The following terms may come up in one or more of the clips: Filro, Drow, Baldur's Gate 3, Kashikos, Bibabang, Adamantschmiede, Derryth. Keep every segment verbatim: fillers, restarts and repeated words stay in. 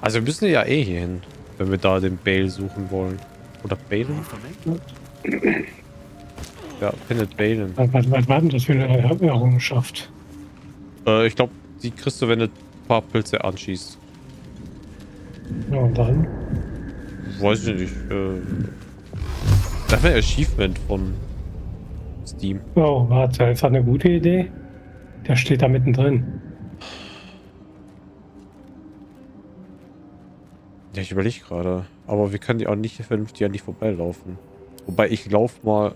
Also wir müssen ja eh hier hin, wenn wir da den Bale suchen wollen. Oder Balen? Ja, findet Balen. Was war denn das für eine Errungenschaft? Äh, ich glaube, die kriegst du, wenn du ein paar Pilze anschießt. Ja, und dann? Weiß ich nicht. Äh, das wäre ein Achievement von Steam. Oh, warte, ist das eine gute Idee? Der steht da mittendrin. Ja, ich überlege gerade. Aber wir können die auch nicht vernünftig an die vorbeilaufen. Wobei ich lauf mal.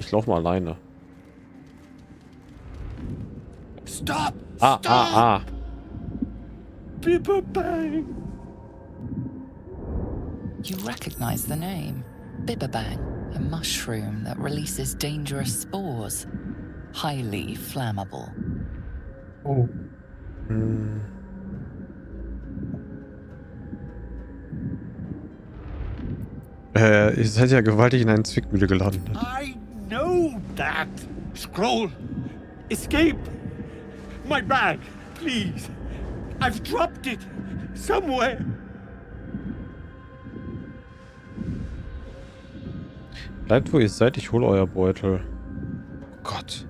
Ich lauf mal alleine. Stop! Ah, stop. ah, ah. Bibabang! You recognize the name. Bibabang, a mushroom that releases dangerous spores. Highly flammable. Oh. Hm. Äh, ihr seid ja gewaltig in einen Zwickmühle gelandet. I know that. Scroll. Escape. My bag, please. I've dropped it somewhere. Bleibt, wo ihr seid. Ich hole euer Beutel. Oh Gott.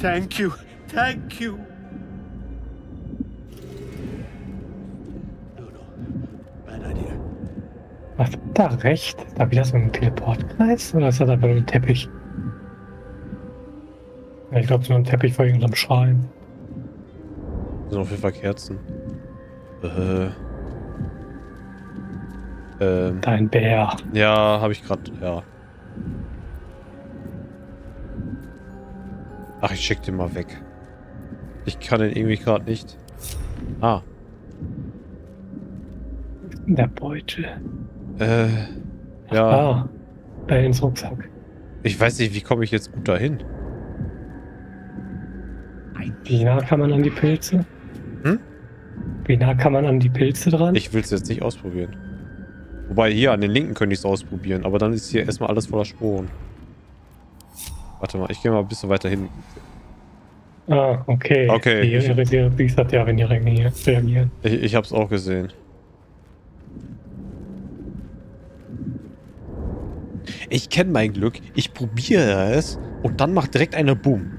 Thank you. Thank you. Was hat da recht? Ist da wieder so ein Teleportkreis oder ist das einfach nur ein Teppich? Ja, ich glaube, so ein Teppich vor irgendeinem Schrein. Das sind auf jeden Fall Kerzen. Äh. Ähm. Dein Bär. Ja, habe ich gerade. Ja. Ach, ich schick den mal weg. Ich kann den irgendwie gerade nicht. Ah. Der Beutel. Äh, ja. Ah, da ins Rucksack. Ich weiß nicht, wie komme ich jetzt gut dahin? Wie nah kann man an die Pilze? Hm? Wie nah kann man an die Pilze dran? Ich will es jetzt nicht ausprobieren. Wobei hier an den linken könnte ich es ausprobieren, aber dann ist hier erstmal alles voller Sporen. Warte mal, ich gehe mal ein bisschen weiter hin. Ah, okay. Okay. Die, ich, die, die sagt ja, wenn die reagieren. Ich, ich habe es auch gesehen. Ich kenne mein Glück, ich probiere es und dann macht direkt eine Boom.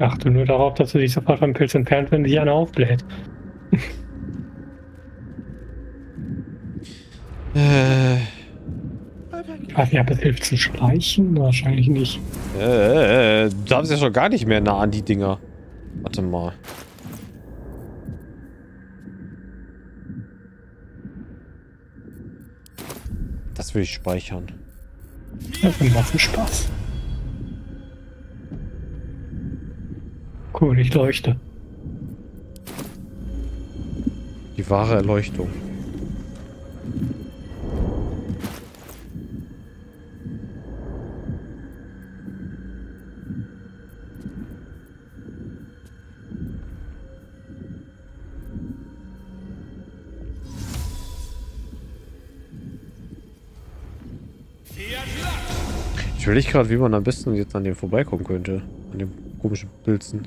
Achte nur darauf, dass du dich sofort vom Pilz entfernt, wenn dich einer aufbläht. äh. Ich weiß nicht, ob es hilft zu schleichen? Wahrscheinlich nicht. Äh, du darfst ja schon gar nicht mehr nah an die Dinger. Warte mal. Das will ich speichern. Das macht viel Spaß. Cool, ich leuchte. Die wahre Erleuchtung. Ich überlege gerade, wie man am besten jetzt an dem vorbeikommen könnte. An den komischen Pilzen.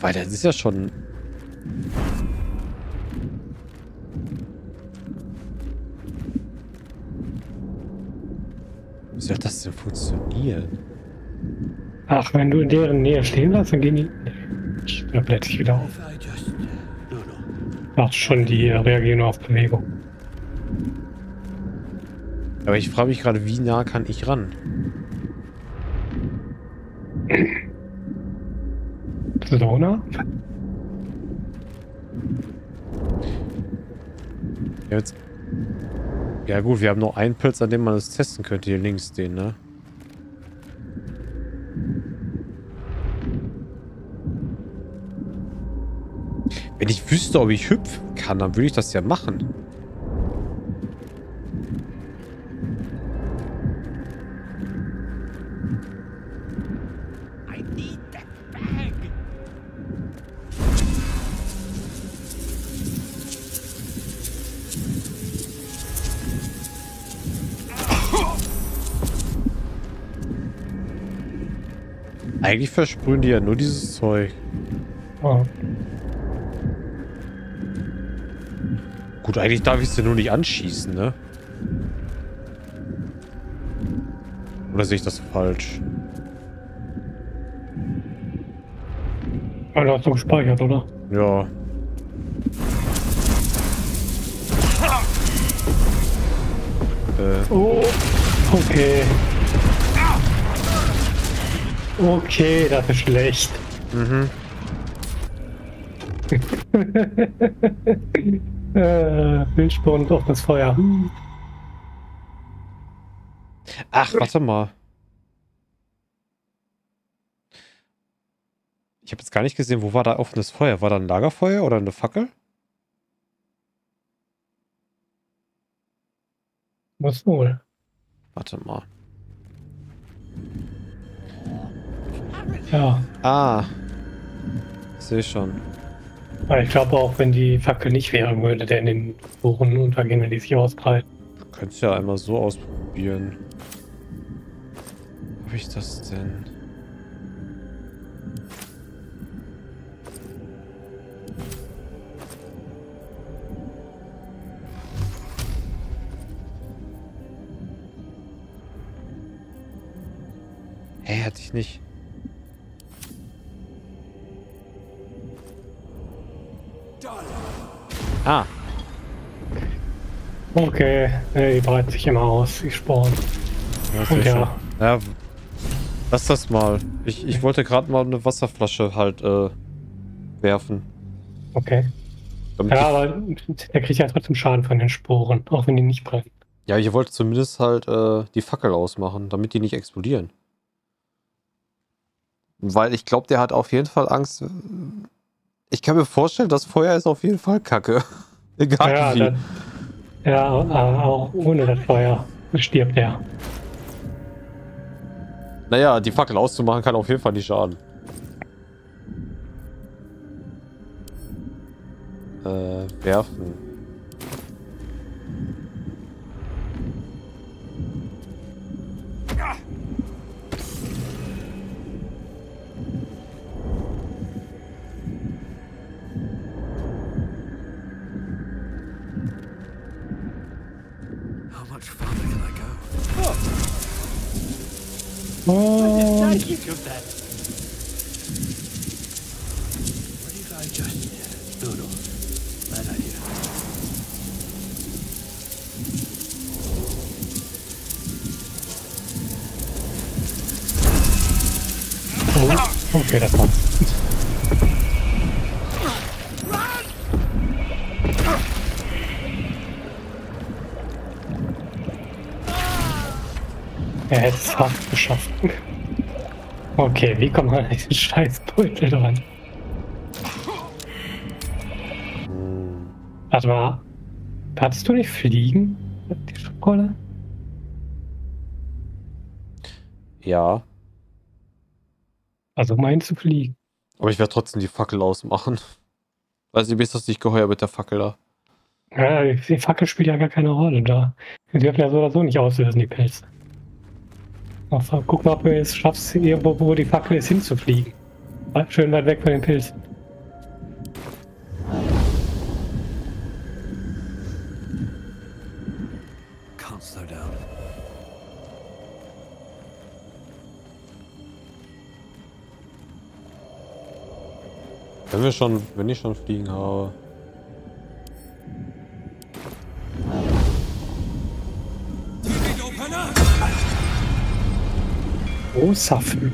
Weil das ist ja schon... Wie soll das denn funktionieren? Ach, wenn du in deren Nähe stehen lässt, dann gehen die... Ich blätter dich wieder auf. Ach schon, die reagieren nur auf Bewegung. Aber ich frage mich gerade, wie nah kann ich ran? Bist du da ohne? Ja, jetzt... ja gut, wir haben noch einen Pilz, an dem man das testen könnte. Hier links den, ne? Wenn ich wüsste, ob ich hüpfen kann, dann würde ich das ja machen. I need that bag. Eigentlich versprühen die ja nur dieses Zeug. Oh. Gut, eigentlich darf ich sie nur nicht anschießen, ne? Oder sehe ich das falsch? Ja, du hast doch gespeichert, oder? Ja. Äh. Oh, okay. Okay, das ist schlecht. Mhm. äh, Wildsporn auf das Feuer. Ach, warte mal. Ich habe jetzt gar nicht gesehen, wo war da offenes Feuer? War da ein Lagerfeuer oder eine Fackel? Was wohl? Warte mal. Ja. Ah. Sehe schon. Ich glaube auch, wenn die Fackel nicht wäre, würde der in den Spuren untergehen, wenn die sich ausbreiten. Du könntest ja einmal so ausprobieren. Wo habe ich das denn? Hä, hey, hatte ich nicht. Ah. Okay, nee, die breitet sich immer aus, die Sporen. Ja, und ja. ja. Lass das mal. Ich, ich wollte gerade mal eine Wasserflasche halt äh, werfen. Okay. Damit ja, aber der kriegt ja trotzdem Schaden von den Sporen, auch wenn die nicht brennen. Ja, ich wollte zumindest halt äh, die Fackel ausmachen, damit die nicht explodieren. Weil ich glaube, der hat auf jeden Fall Angst. Ich kann mir vorstellen, das Feuer ist auf jeden Fall kacke. Egal ja, wie. Das, ja, auch ohne das Feuer stirbt er. Naja, die Fackel auszumachen kann auf jeden Fall nicht schaden. Äh, werfen. Oh. Okay, das war's. Er hätte es fast geschafft. Okay, wie kommt man an diesen scheiß Beutel dran? Warte mal. Hattest du nicht Fliegen? Die Schokolade? Ja. Also meinst du Fliegen? Aber ich werde trotzdem die Fackel ausmachen. Weiß nicht, mir ist das nicht geheuer mit der Fackel da. Ja, die Fackel spielt ja gar keine Rolle da. Die dürfen ja so oder so nicht auslösen, die Pilze. Also, guck mal, ob du es schaffst, irgendwo, wo die Fackel ist, hinzufliegen. Schön weit weg von den Pilzen. Wenn wir schon, wenn ich schon Fliegen habe. Oh, Saffen.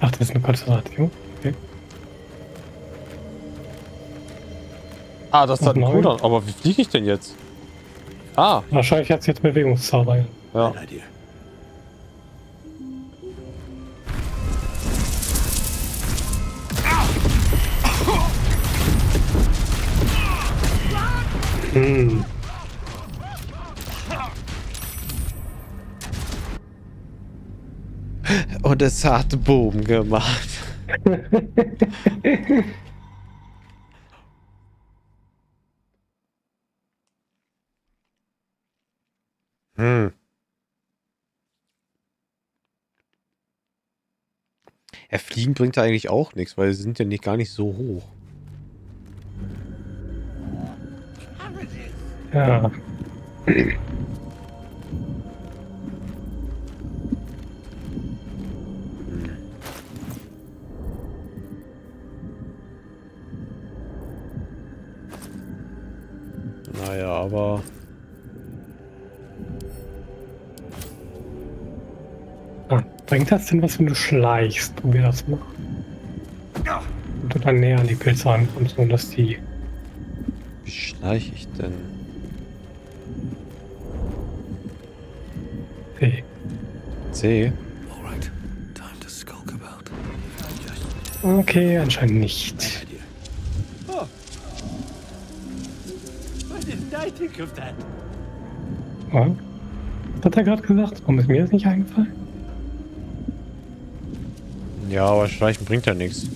Ach, das ist eine Konzentration. Okay. Ah, das hat einen Cooldown. Aber wie fliege ich denn jetzt? Ah. Wahrscheinlich hat es jetzt Bewegungszauber. Ja. Hm. Und es hat Boom gemacht. hm. Ja, fliegen bringt da eigentlich auch nichts, weil sie sind ja nicht, gar nicht so hoch. Ja. Naja, aber... Ah, bringt das denn was, wenn du schleichst? Probier das mal. Und du dann näher an die Pilze ankommst, und dass die... Wie schleiche ich denn? C. C? Okay, anscheinend nicht. Was hat er gerade gesagt? Warum ist mir das nicht eingefallen? Ja, aber Schleichen bringt ja nichts.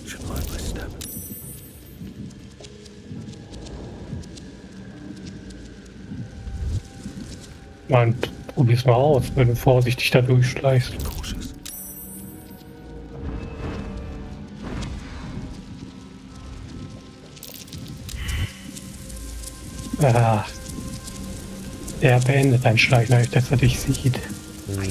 Mann, probier's mal aus, wenn du vorsichtig da durchschleichst. Ah. Er beendet ein Schleichen, als dass er dich sieht. Hm.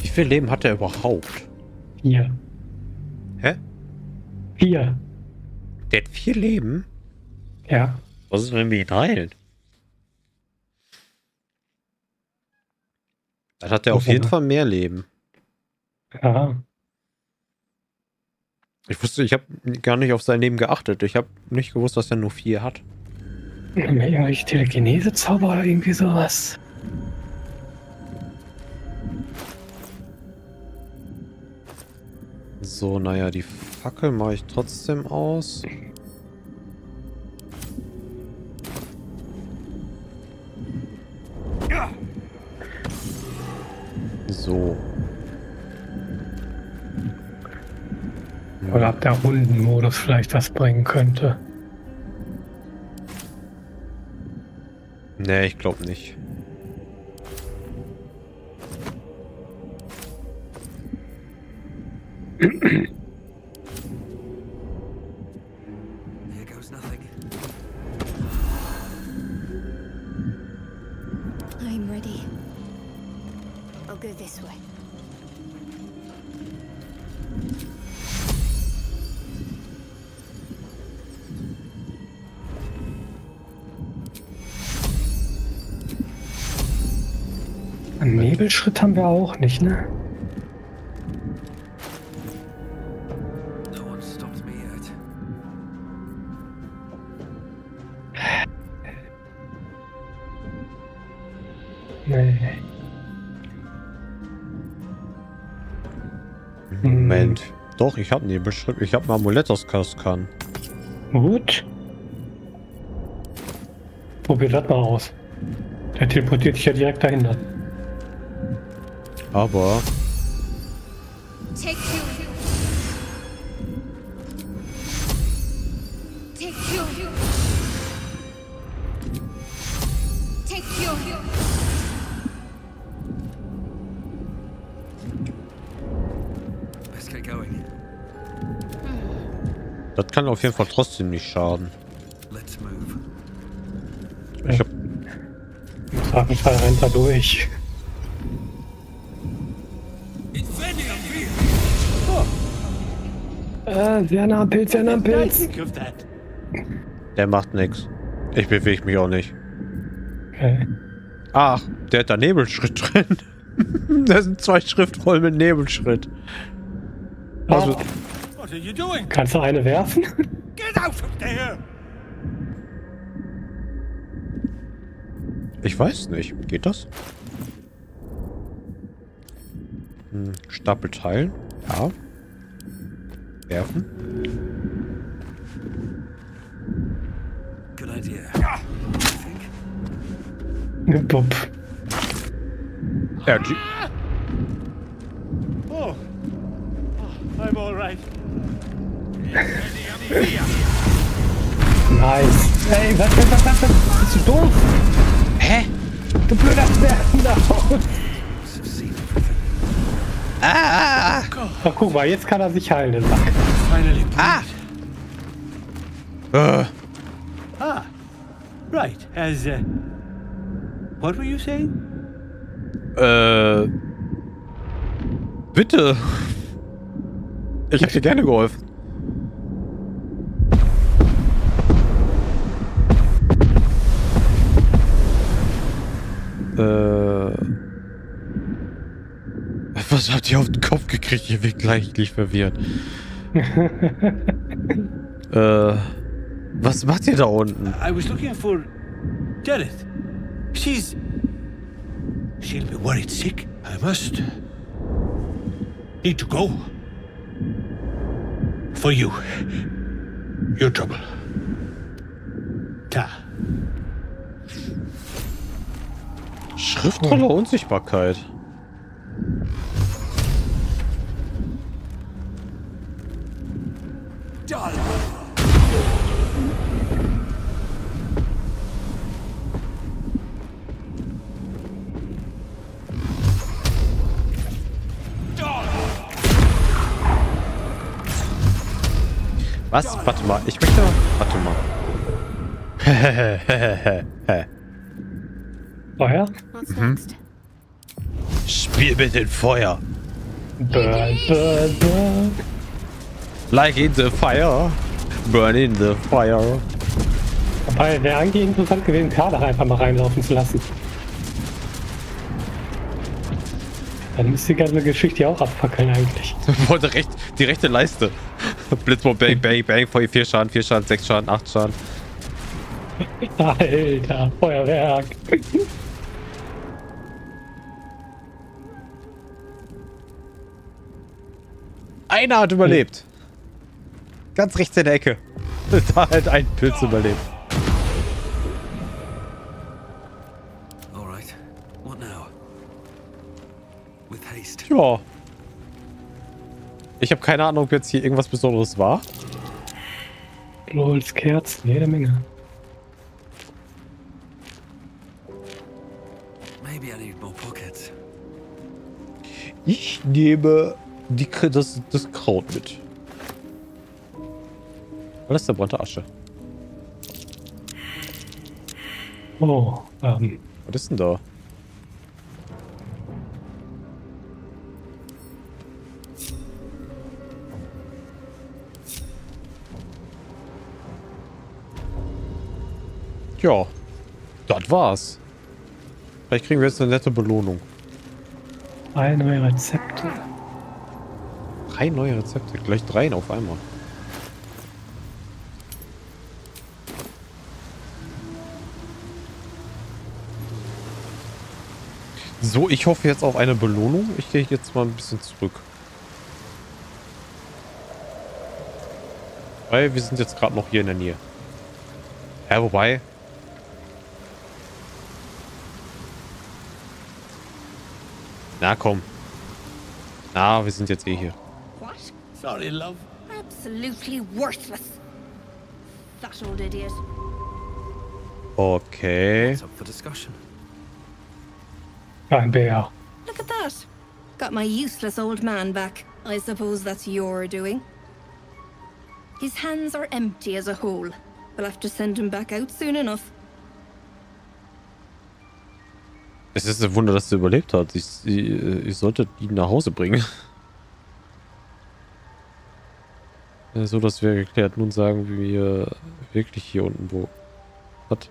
Wie viel Leben hat er überhaupt? Vier. Hä? Vier. Der hat vier Leben? Ja. Was ist, wenn wir ihn heilen? Dann hat er auf jeden Fall mehr Leben. Ja. Ich wusste, ich habe gar nicht auf sein Leben geachtet. Ich habe nicht gewusst, dass er nur vier hat. Irgendwelche Telekinese-Zauber oder irgendwie sowas. So, naja, die Fackel mache ich trotzdem aus. So. Oder ab der Rundenmodus vielleicht was bringen könnte. Nee, ich glaube nicht. Einen Nebelschritt haben wir auch nicht, ne? Nee. Moment. Hm. Doch, ich habe Nebelschritt. Ich habe ein Amulett aus Kaskan. Gut. Probier das mal aus. Der teleportiert dich ja direkt dahinter. Aber... Das kann auf jeden Fall trotzdem nicht schaden. Ich hab... Im Fall rennt da durch. Äh, sehr nah am Pilz, sehr nah am Pilz. Der macht nix. Ich bewege mich auch nicht. Okay. Ach, der hat da Nebelschritt drin. Da sind zwei Schriftrollen mit Nebelschritt. Also, kannst du eine werfen? Ich weiß nicht. Geht das? Hm, Stapel teilen. Ja. Werfen. Good idea. Ja, Bob. Ja, Oh. Oh, I'm alright. Nice. Ey, was, was, was, was, was? Bist du doof? Hä? Du blöder Zwerg. Ah! Ach, guck mal, jetzt kann er sich heilen, den Sack. Ah! Uh. Ah! Right, as uh, what were you saying? Äh. Bitte! Ich hätte dir gerne geholfen. Äh. Was habt ihr auf den Kopf gekriegt? Ihr wirkt gleichlich verwirrt. äh. Was macht ihr da unten? I was looking for Derryth. She's. She'll be worried sick. I must. Need to go. For you. Your trouble. Ta. Schriftrolle Unsichtbarkeit. Was? Warte mal, ich möchte... Warte mal. Hehehehehe. Feuer? Mhm. Spiel mit dem Feuer. Burn, burn, burn. Like in the fire. Burn in the fire. Wobei, wäre eigentlich interessant gewesen, Kader einfach mal reinlaufen zu lassen. Dann müsste die ganze Geschichte auch abfackeln eigentlich. Wollte recht, die rechte Leiste. Blitzbomb, bang, bang, bang, vier Schaden, vier Schaden, sechs Schaden, acht Schaden. Alter, Feuerwerk. Einer hat überlebt. Ganz rechts in der Ecke. Da hat ein Pilz überlebt. Alright. What now? With haste. Ja. Ich habe keine Ahnung, ob jetzt hier irgendwas Besonderes war. Holzkerzen, jede Menge. Ich nehme die, das, das Kraut mit. Alles zerbrannte Asche. Oh, ähm. Was ist denn da? Ja, das war's. Vielleicht kriegen wir jetzt eine nette Belohnung. Drei neue Rezepte. Drei neue Rezepte, gleich drei auf einmal. So, ich hoffe jetzt auf eine Belohnung. Ich gehe jetzt mal ein bisschen zurück. Weil wir sind jetzt gerade noch hier in der Nähe. Ja, wobei... Na komm. Na, wir sind jetzt eh hier. What? Sorry, love. Absolutely worthless. That old idiot. Okay. That's up for discussion. Kein Bär. Look at that. Got my useless old man back. I suppose that's your doing. His hands are empty as a whole. We'll have to send him back out soon enough. Es ist ein Wunder, dass sie überlebt hat. Ich, ich, ich sollte ihn nach Hause bringen. So, dass wir geklärt. Nun sagen wir wirklich hier unten, wo... Hat.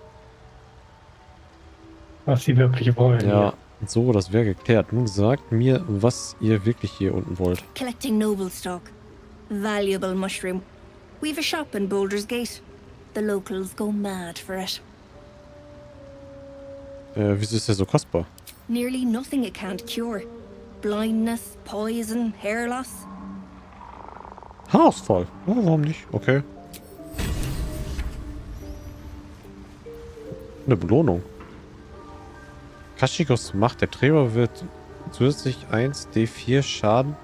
Was sie wirklich wollen. Ja, so, das wäre geklärt. Nun sagt mir, was ihr wirklich hier unten wollt. Collecting noble stock. Valuable mushroom. We've a shop in Baldur's Gate. The locals go mad for it. Äh, wieso ist der so kostbar? Nearly nothing it can't cure. Blindness, poison, hair loss. Haarausfall. Oh, warum nicht? Okay. Eine Belohnung. Kashikos Macht. Der Träger wird zusätzlich eins D vier Schaden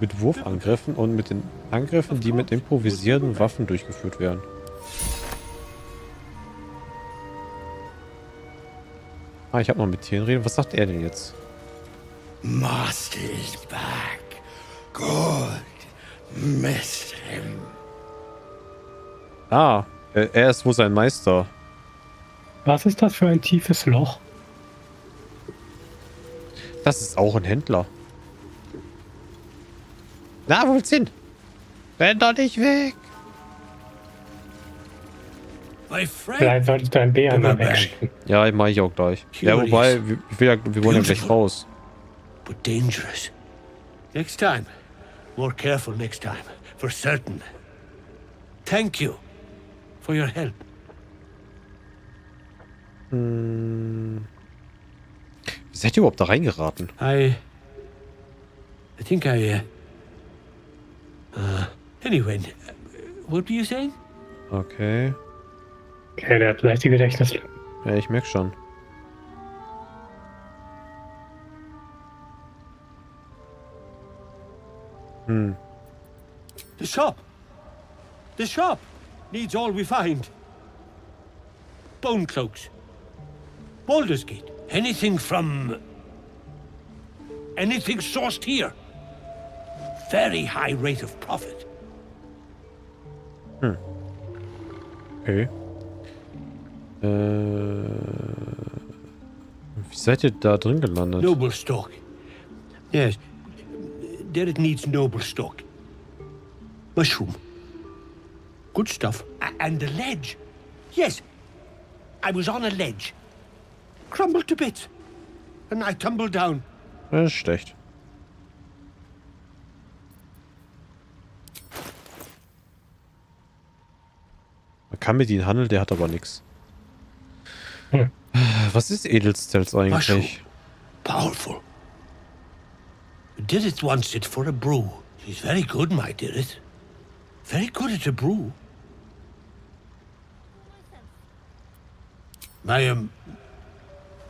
mit Wurfangriffen und mit den Angriffen, die mit improvisierten Waffen durchgeführt werden. Ah, ich habe mal mit Tieren reden. Was sagt er denn jetzt? Must is back. Good. Missed him. Ah, er, er ist wohl sein Meister. Was ist das für ein tiefes Loch? Das ist auch ein Händler. Na, wo willst du hin? Renn doch nicht weg! Vielleicht sollte ich dein Bären mal wegschicken. Ja, ich mache ich auch gleich. Ja, wobei, wir, wir wollen ja gleich raus. But dangerous. Next time. More careful next time. For certain. Thank you for your help. Hm. Wie seid ihr überhaupt da reingeraten? I... I think I... Uh, uh, anyway, what were you saying? Okay. Okay, der hat leichte Gedächtnislücken. Ja, ich merke schon. Hm. The shop! The shop! Needs all we find. Bone cloaks. Baldur's Gate. Anything from... Anything sourced here. Very high rate of profit. Hm. Okay. Äh, wie seid ihr da drin gelandet? Noble stock. Yes. Derryth needs noble stock. Mushroom. Good stuff. And a ledge. Yes. I was on a ledge. Crumbled to bits. And I tumbled down. Das ist schlecht. Man kann mit ihm handeln, der hat aber nichts. Hm. Was ist Edelstealth eigentlich? Powerful. Derryth wants it for a brew. She's very good, my Derryth. Very good at a brew. My um,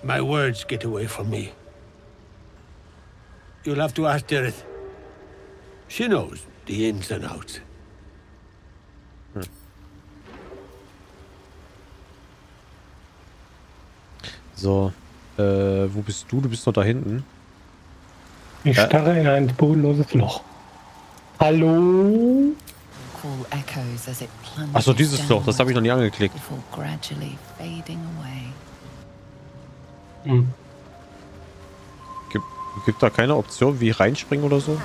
my words get away from me. You'll have to ask Derryth. She knows the ins and outs. Hm. So, äh, wo bist du? Du bist noch da hinten. Ich äh. starre in ein bodenloses Loch. Hallo? Achso, dieses Loch, das habe ich noch nie angeklickt. Hm. Gibt, gibt da keine Option wie reinspringen oder so?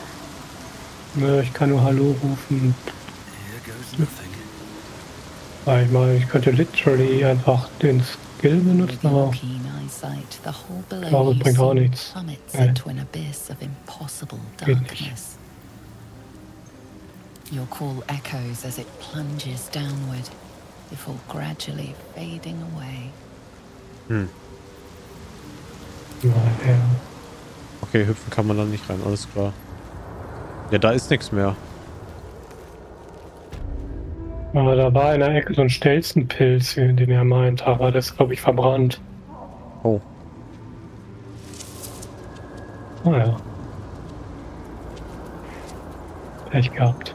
Nö, ich kann nur Hallo rufen. Ich meine, ich könnte literally einfach den Skill benutzen, aber ich glaube, das bringt auch nichts. Nein. Geht nicht. Your call echoes as it plunges downward, before gradually fading away. Hm. Okay, hüpfen kann man da nicht rein, alles klar. Ja, da ist nichts mehr. Aber da war in der Ecke so ein Stelzenpilz, den er meint, aber das ist, glaube ich, verbrannt. Oh. Naja. Ah, Pech gehabt.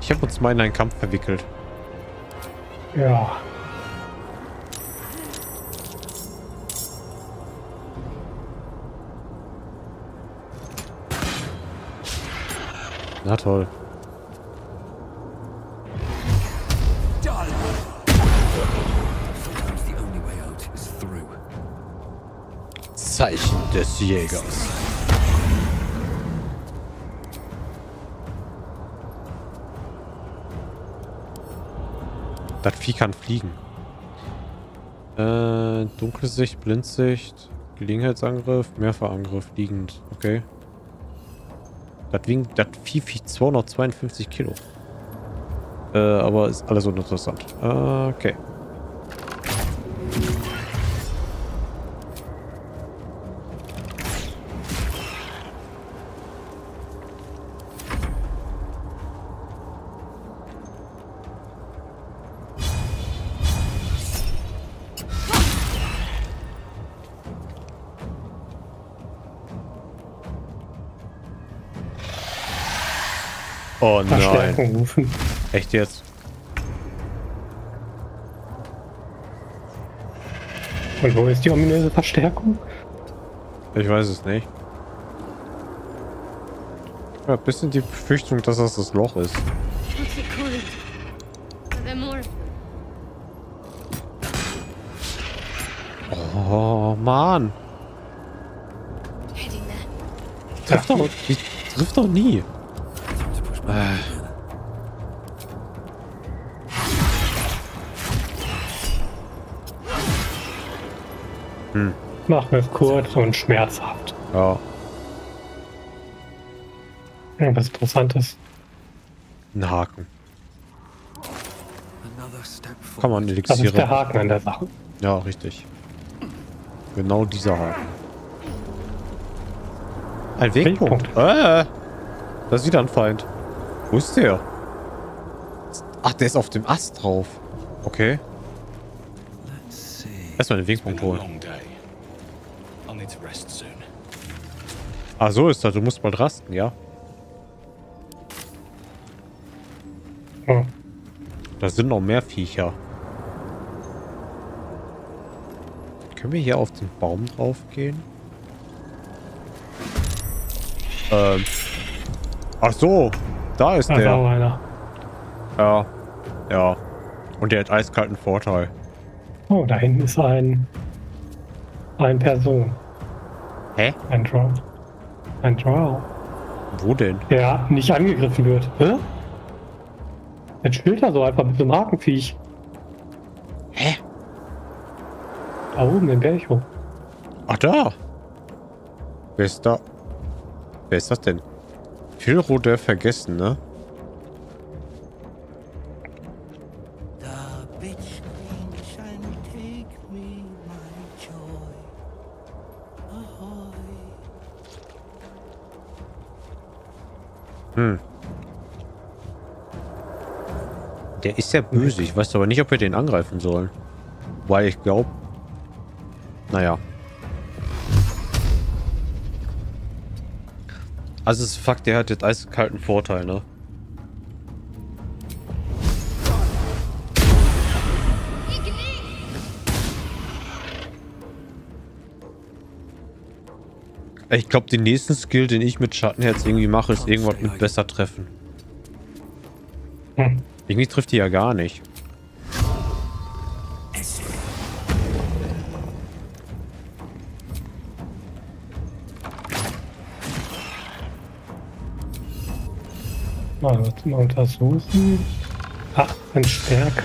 Ich habe uns mal in einen Kampf verwickelt. Ja. Na toll. Zeichen des Jägers. Das Vieh kann fliegen. Äh, dunkle Sicht, Blindsicht, Gelegenheitsangriff, Mehrfachangriff, liegend. Okay. Das Vieh wiegt zweihundertzweiundfünfzig Kilo. Äh, aber ist alles uninteressant. Äh, okay. Oh nein. Rufen. Echt jetzt? Und wo ist die ominöse Verstärkung? Ich weiß es nicht. Ich habe ein bisschen die Befürchtung, dass das das Loch ist. Oh Mann. Trifft doch, die trifft doch nie. Äh. Hm. Machen wir es kurz und schmerzhaft. Ja. Irgendwas Interessantes. Ein Haken. Kann man elixieren. Das ist der Haken an der Sache. Ja, richtig. Genau dieser Haken. Ein Wegpunkt. Wegpunkt. Äh, da ist wieder ein Feind. Wo ist der? Ach, der ist auf dem Ast drauf. Okay. Erstmal den Wegpunkt holen. Ah, so ist das. Du musst bald rasten, ja? Hm. Da sind noch mehr Viecher. Können wir hier auf den Baum drauf gehen? Ähm. Ach so. Da ist da der. War einer. Ja. Ja. Und der hat eiskalten Vorteil. Oh, da hinten ist ein... Ein Person. Hä? Ein Drow. Ein Drow. Wo denn? Der nicht angegriffen wird. Hä? Jetzt spielt er so einfach mit so einem Hakenviech. Hä? Da oben im Berg hoch. Ach da! Wer ist da? Wer ist das denn? Filro der Vergessen, ne? Hm. Der ist ja böse. Ich weiß aber nicht, ob wir den angreifen sollen. Weil ich glaube... Naja. Also es ist Fakt, der hat jetzt eiskalten Vorteil, ne? Ich glaube, den nächsten Skill, den ich mit Schattenherz irgendwie mache, ist irgendwas mit besser treffen. Hm. Irgendwie trifft die ja gar nicht. Mal, was mal untersuchen. achtzehn Stärke.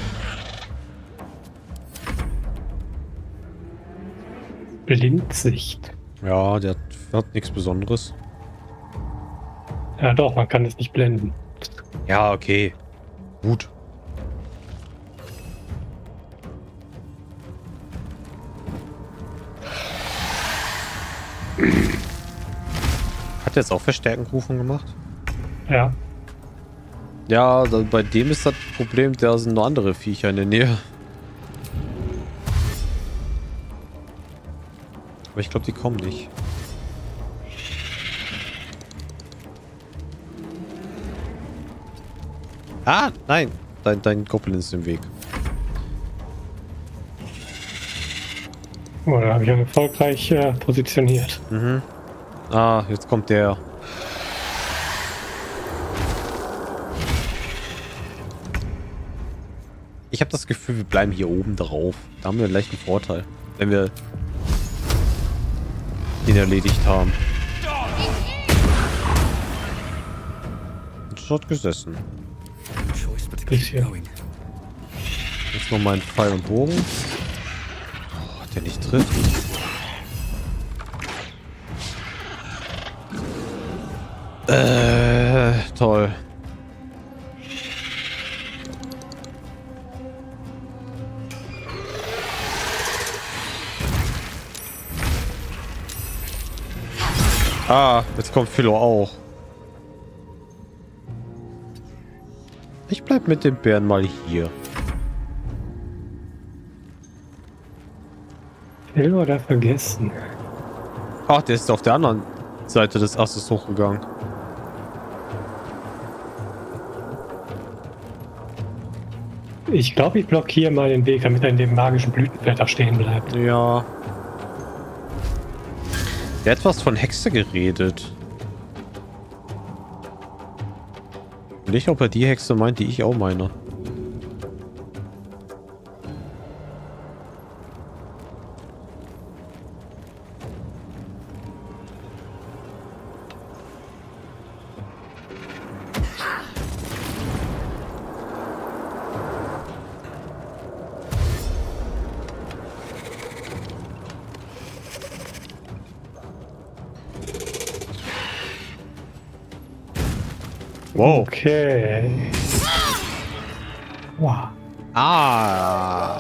Blindsicht. Ja, der hat nichts Besonderes. Ja doch, man kann es nicht blenden. Ja, okay. Gut. Hat er jetzt auch Verstärkenrufen gemacht? Ja. Ja, dann bei dem ist das Problem, da sind nur andere Viecher in der Nähe. Aber ich glaube, die kommen nicht. Ah, nein. Dein, dein Goblin ist im Weg. Oh, da habe ich erfolgreich äh, positioniert. Mhm. Ah, jetzt kommt der. Ich habe das Gefühl, wir bleiben hier oben drauf. Da haben wir gleich einen Vorteil. Wenn wir ihn erledigt haben. Und dort gesessen. Hier. Jetzt noch mal einen Pfeil und Bogen. Oh, der nicht trifft. Äh, toll. Ah, jetzt kommt Philo auch. Ich bleib mit dem Bären mal hier. Philo oder vergessen? Ach, der ist auf der anderen Seite des Astes hochgegangen. Ich glaube, ich blockiere mal den Weg, damit er in dem magischen Blütenblätter stehen bleibt. Ja. Der hat was von Hexe geredet. Nicht, ob er die Hexe meint, die ich auch meine. Wow. Okay. Wow. Ah.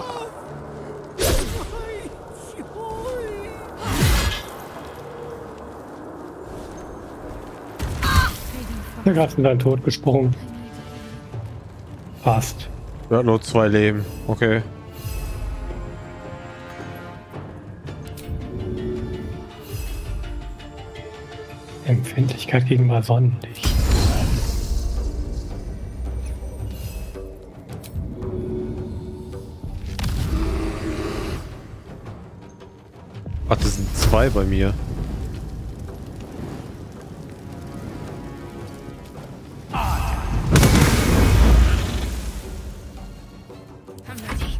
Der Gast ist in deinen Tod gesprungen. Passt. Er hat nur zwei Leben. Okay. Empfindlichkeit gegen Sonnenlicht. Ach, das sind zwei bei mir.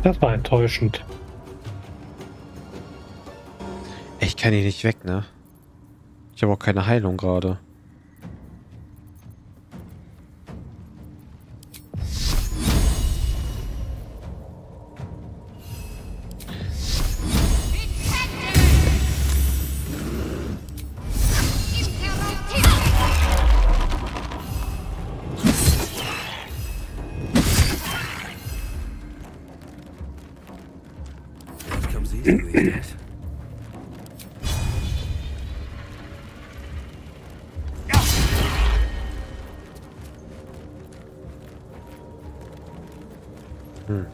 Das war enttäuschend. Ich kann die nicht weg, ne? Ich habe auch keine Heilung gerade. Hm.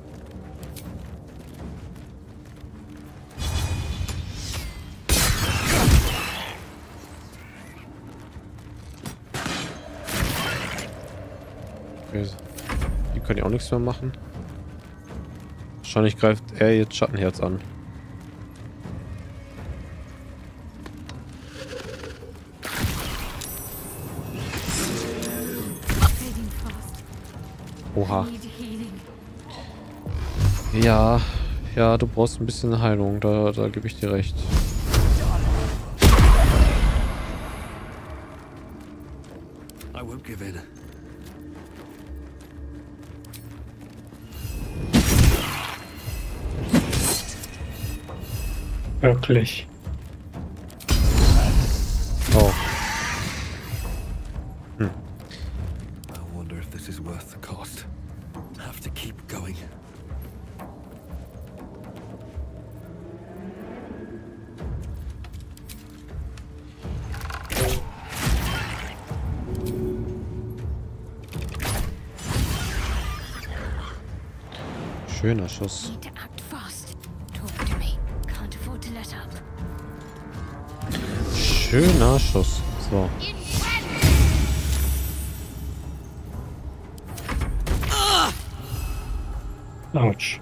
Die können ja auch nichts mehr machen. Wahrscheinlich greift er jetzt Schattenherz an. Oha. Ja, ja, du brauchst ein bisschen Heilung, da, da gebe ich dir recht. I won't give in. Wirklich. Oh. Hm. I wonder if this is worth the cost. I have to keep going. Schöner Schuss. Schöner Schuss. So. Autsch.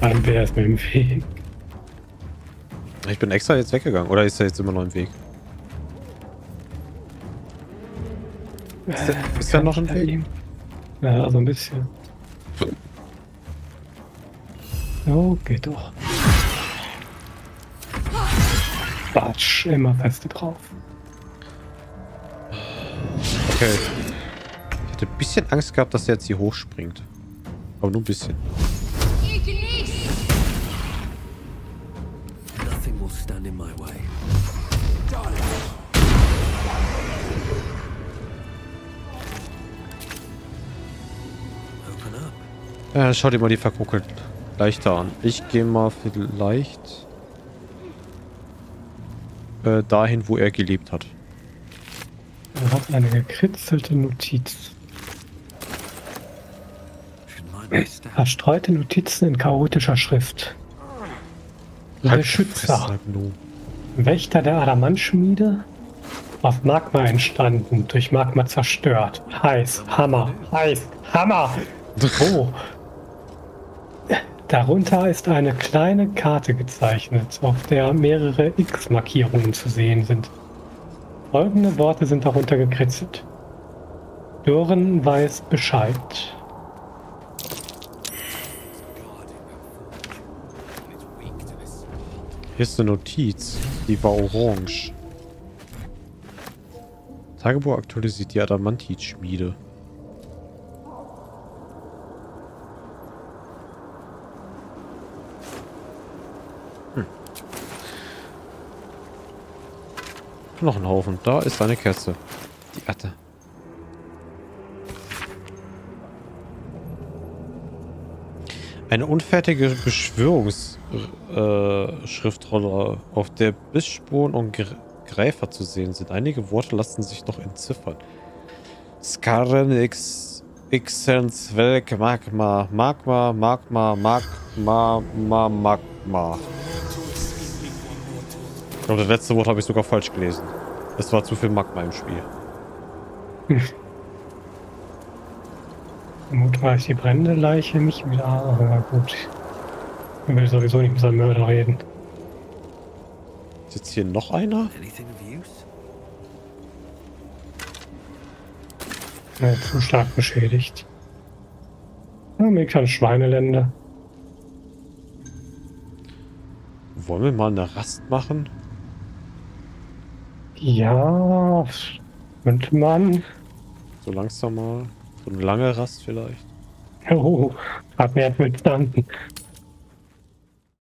Ein Bär ist mit dem Weg. Ich bin extra jetzt weggegangen, oder ist er jetzt immer noch im Weg? Ist der, äh, ist der noch im Weg? Ja, also ein bisschen. So, geht doch. Batsch, immer feste drauf. Okay. Ich hatte ein bisschen Angst gehabt, dass er jetzt hier hochspringt. Aber nur ein bisschen. In my way. Ja, schau dir mal die verkuckelten Leichter an. Ich gehe mal vielleicht äh, dahin, wo er gelebt hat. Er hat eine gekritzelte Notiz. Verstreute Notizen in chaotischer Schrift. Beschützer, Wächter der Adamantschmiede, auf Magma entstanden, durch Magma zerstört. Heiß, Hammer, heiß, Hammer! Oh. Darunter ist eine kleine Karte gezeichnet, auf der mehrere X-Markierungen zu sehen sind. Folgende Worte sind darunter gekritzelt. Dürren weiß Bescheid. Hier ist eine Notiz, die war orange. Tagebuch aktualisiert die Adamantschmiede. Hm. Noch ein Haufen. Da ist eine Kerze. Die Atte. Eine unfertige Beschwörungsschriftrolle, äh, auf der Bissspuren und Gr Gräfer zu sehen sind. Einige Worte lassen sich noch entziffern. Skarren, X, Xens, Welk, Magma, Magma, Magma, Magma, Magma, Magma. Ich glaube, das letzte Wort habe ich sogar falsch gelesen. Es war zu viel Magma im Spiel. Hm. Mutreich die brennende Leiche nicht wieder. Aber gut. Ich will sowieso nicht mit seinem Mörder reden. Ist jetzt hier noch einer? Nee, zu stark beschädigt. Amerikaner Schweineländer. Wollen wir mal eine Rast machen? Ja, könnte man. So langsam mal. So eine lange Rast vielleicht. Oh, hat mir jetzt verstanden.